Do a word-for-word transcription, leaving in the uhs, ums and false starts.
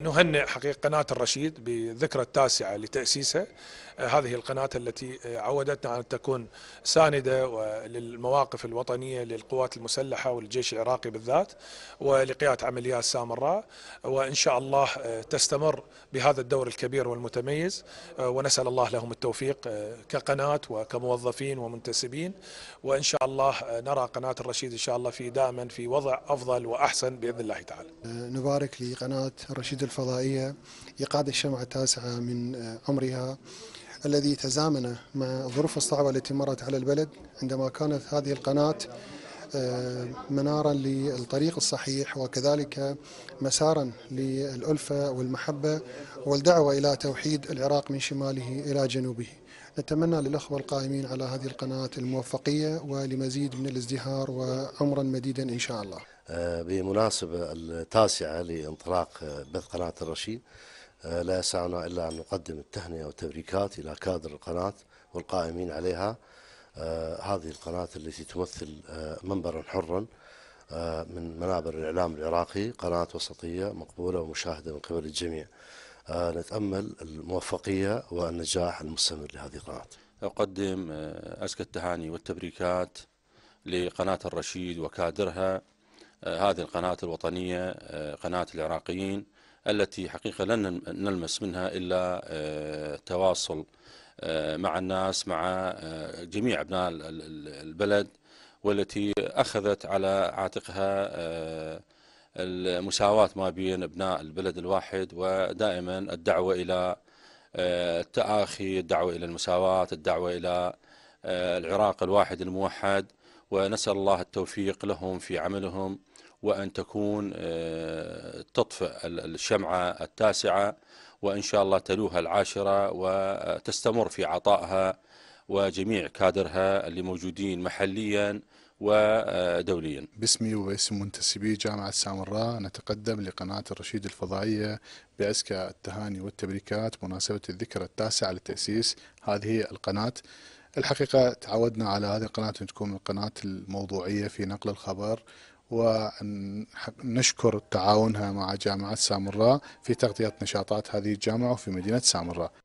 نهنئ حقيقة قناة الرشيد بالذكرى التاسعة لتأسيسها. هذه القناة التي عودتنا أن تكون ساندة للمواقف الوطنية للقوات المسلحة والجيش العراقي بالذات ولقيادة عمليات سامراء، وإن شاء الله تستمر بهذا الدور الكبير والمتميز، ونسأل الله لهم التوفيق كقناة وكموظفين ومنتسبين، وإن شاء الله نرى قناة الرشيد إن شاء الله في دائما في وضع أفضل وأحسن بإذن الله تعالى. نبارك لقناة الرشيد الفضائية إيقاد الشمعة التاسعة من عمرها الذي تزامن مع الظروف الصعبة التي مرت على البلد، عندما كانت هذه القناة منارا للطريق الصحيح وكذلك مسارا للألفة والمحبة والدعوة إلى توحيد العراق من شماله إلى جنوبه. نتمنى للأخوة القائمين على هذه القناة الموفقية ولمزيد من الازدهار وعمرا مديدا إن شاء الله. بمناسبة التاسعة لانطلاق بث قناة الرشيد لا يسعنا إلا أن نقدم التهنئة والتبريكات إلى كادر القناة والقائمين عليها. هذه القناة التي تمثل منبرا حرا من منابر الإعلام العراقي، قناة وسطية مقبولة ومشاهدة من قبل الجميع. نتأمل الموفقية والنجاح المستمر لهذه القناة. أقدم أزكى التهاني والتبريكات لقناة الرشيد وكادرها، هذه القناة الوطنية، قناة العراقيين، التي حقيقة لن نلمس منها إلا تواصل مع الناس، مع جميع أبناء البلد، والتي أخذت على عاتقها المساواة ما بين أبناء البلد الواحد، ودائما الدعوة إلى التآخي، الدعوة إلى المساواة، الدعوة إلى العراق الواحد الموحد. ونسأل الله التوفيق لهم في عملهم، وأن تكون تطفئ الشمعة التاسعة، وإن شاء الله تلوها العاشرة، وتستمر في عطائها وجميع كادرها اللي موجودين محليا ودوليا. باسمي وباسم منتسبي جامعة سامراء نتقدم لقناة الرشيد الفضائية بأزكى التهاني والتبريكات مناسبة الذكرى التاسعة لتأسيس هذه القناة. الحقيقة تعودنا على هذه القناة أن تكون القناة الموضوعية في نقل الخبر، ونشكر تعاونها مع جامعة سامراء في تغطية نشاطات هذه الجامعة في مدينة سامراء.